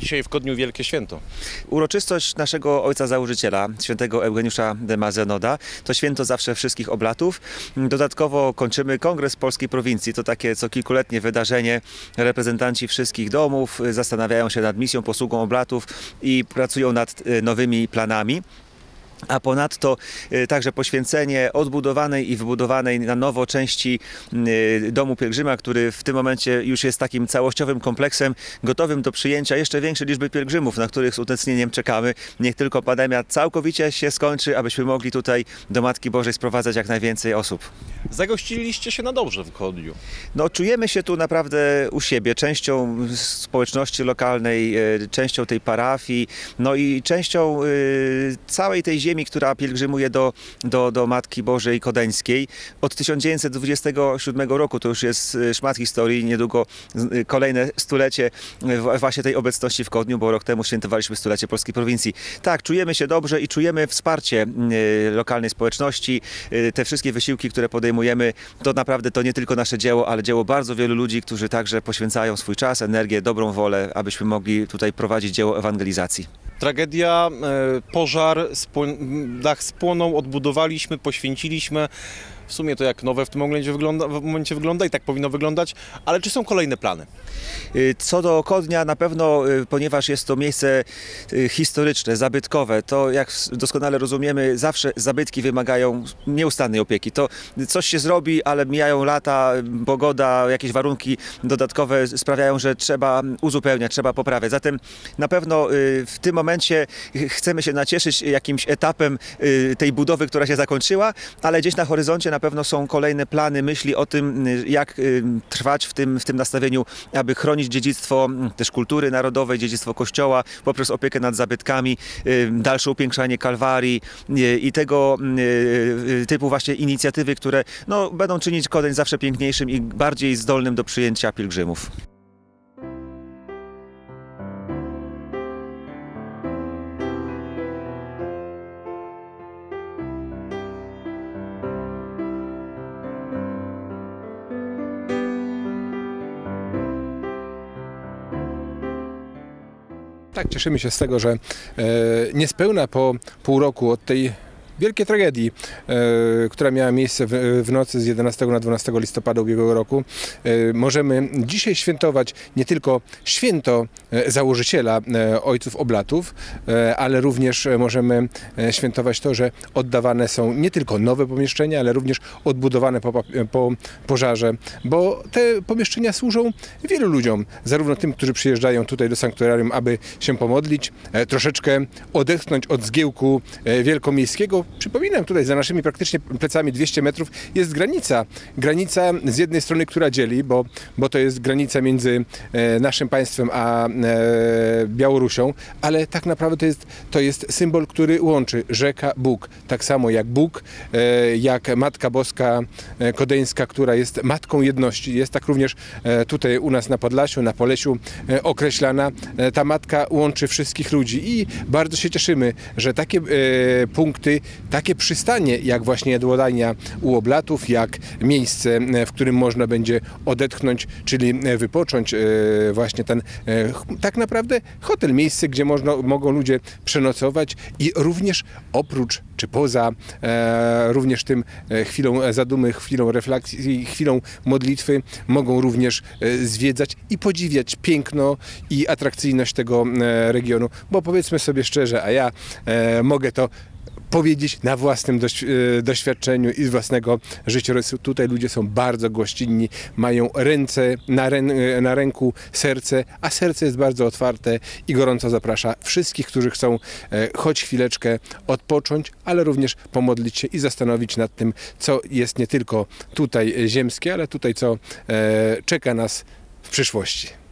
Dzisiaj w Kodniu wielkie święto. Uroczystość naszego ojca założyciela, świętego Eugeniusza de Mazenoda, to święto zawsze wszystkich oblatów. Dodatkowo kończymy Kongres Polskiej Prowincji. To takie co kilkuletnie wydarzenie. Reprezentanci wszystkich domów zastanawiają się nad misją, posługą oblatów i pracują nad nowymi planami. A ponadto także poświęcenie odbudowanej i wybudowanej na nowo części domu pielgrzyma, który w tym momencie już jest takim całościowym kompleksem gotowym do przyjęcia jeszcze większej liczby pielgrzymów, na których z utęsknieniem czekamy. Niech tylko pandemia całkowicie się skończy, abyśmy mogli tutaj do Matki Bożej sprowadzać jak najwięcej osób. Zagościliście się na dobrze w Kodniu. No, czujemy się tu naprawdę u siebie, częścią społeczności lokalnej, częścią tej parafii, no i częścią całej tej ziemi, która pielgrzymuje do Matki Bożej Kodeńskiej. Od 1927 roku, to już jest szmat historii, niedługo kolejne stulecie właśnie tej obecności w Kodniu, bo rok temu świętowaliśmy stulecie Polskiej Prowincji. Tak, czujemy się dobrze i czujemy wsparcie lokalnej społeczności. Te wszystkie wysiłki, które podejmujemy, to naprawdę to nie tylko nasze dzieło, ale dzieło bardzo wielu ludzi, którzy także poświęcają swój czas, energię, dobrą wolę, abyśmy mogli tutaj prowadzić dzieło ewangelizacji. Tragedia, pożar, dach spłonął, odbudowaliśmy, poświęciliśmy. W sumie to jak nowe w tym momencie wygląda i tak powinno wyglądać, ale czy są kolejne plany? Co do Kodnia, na pewno, ponieważ jest to miejsce historyczne, zabytkowe, to jak doskonale rozumiemy, zawsze zabytki wymagają nieustannej opieki. To coś się zrobi, ale mijają lata, pogoda, jakieś warunki dodatkowe sprawiają, że trzeba uzupełniać, trzeba poprawiać. Zatem na pewno w tym momencie chcemy się nacieszyć jakimś etapem tej budowy, która się zakończyła, ale gdzieś na horyzoncie na pewno są kolejne plany, myśli o tym, jak trwać w tym nastawieniu, aby chronić dziedzictwo też kultury narodowej, dziedzictwo Kościoła poprzez opiekę nad zabytkami, dalsze upiększanie Kalwarii i tego typu właśnie inicjatywy, które no, będą czynić Kodeń zawsze piękniejszym i bardziej zdolnym do przyjęcia pielgrzymów. Tak, cieszymy się z tego, że niespełna po pół roku od tej wielkiej tragedii, która miała miejsce w nocy z 11 na 12 listopada ubiegłego roku, możemy dzisiaj świętować nie tylko święto założyciela ojców oblatów, ale również możemy świętować to, że oddawane są nie tylko nowe pomieszczenia, ale również odbudowane po pożarze, bo te pomieszczenia służą wielu ludziom, zarówno tym, którzy przyjeżdżają tutaj do sanktuarium, aby się pomodlić, troszeczkę odetchnąć od zgiełku wielkomiejskiego. Przypominam, tutaj za naszymi praktycznie plecami 200 metrów jest granica. Granica z jednej strony, która dzieli, bo to jest granica między naszym państwem a Białorusią, ale tak naprawdę to jest symbol, który łączy rzeka Bug. Tak samo jak Bóg, jak Matka Boska Kodeńska, która jest matką jedności. Jest tak również tutaj u nas na Podlasiu, na Polesiu określana. Ta matka łączy wszystkich ludzi i bardzo się cieszymy, że takie punkty, takie przystanie jak właśnie jadłodajnia u oblatów, jak miejsce, w którym można będzie odetchnąć, czyli wypocząć, właśnie ten tak naprawdę hotel, miejsce, gdzie mogą ludzie przenocować i również oprócz czy poza również tym chwilą zadumy, chwilą refleksji, chwilą modlitwy mogą również zwiedzać i podziwiać piękno i atrakcyjność tego regionu, bo powiedzmy sobie szczerze, a ja mogę to powiedzieć na własnym doświadczeniu i z własnego życiorysu. Tutaj ludzie są bardzo gościnni, mają ręce na ręku, serce, a serce jest bardzo otwarte i gorąco zaprasza wszystkich, którzy chcą choć chwileczkę odpocząć, ale również pomodlić się i zastanowić nad tym, co jest nie tylko tutaj ziemskie, ale tutaj co czeka nas w przyszłości.